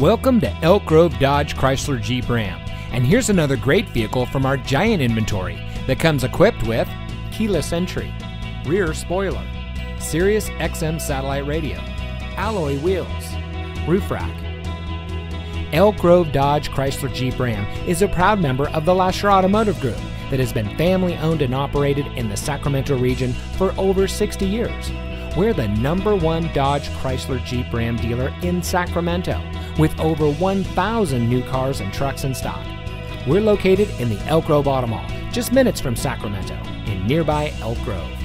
Welcome to Elk Grove Dodge Chrysler Jeep Ram, and here's another great vehicle from our giant inventory that comes equipped with keyless entry, rear spoiler, Sirius XM satellite radio, alloy wheels, roof rack. Elk Grove Dodge Chrysler Jeep Ram is a proud member of the Lasher Automotive Group that has been family owned and operated in the Sacramento region for over 60 years. We're the #1 Dodge Chrysler Jeep Ram dealer in Sacramento, with over 1,000 new cars and trucks in stock. We're located in the Elk Grove Auto Mall, just minutes from Sacramento, in nearby Elk Grove.